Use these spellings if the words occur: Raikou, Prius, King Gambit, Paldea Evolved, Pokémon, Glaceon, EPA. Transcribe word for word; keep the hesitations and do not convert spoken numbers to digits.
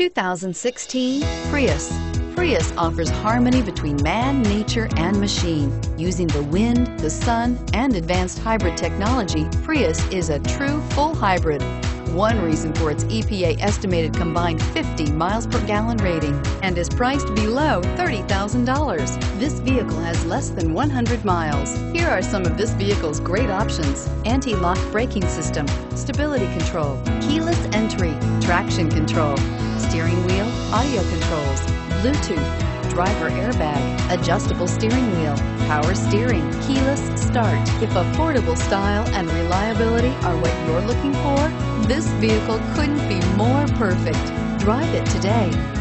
two thousand sixteen Prius. Prius offers harmony between man, nature, and machine. Using the wind, the sun, and advanced hybrid technology, Prius is a true full hybrid. One reason for its E P A estimated combined fifty miles per gallon rating and is priced below thirty thousand dollars. This vehicle has less than one hundred miles. Here are some of this vehicle's great options: anti-lock braking system, stability control, keyless entry, traction control, steering wheel audio controls, Bluetooth, driver airbag, adjustable steering wheel, power steering, keyless start. If affordable style and reliability are what you're looking for, this vehicle couldn't be more perfect. Drive it today.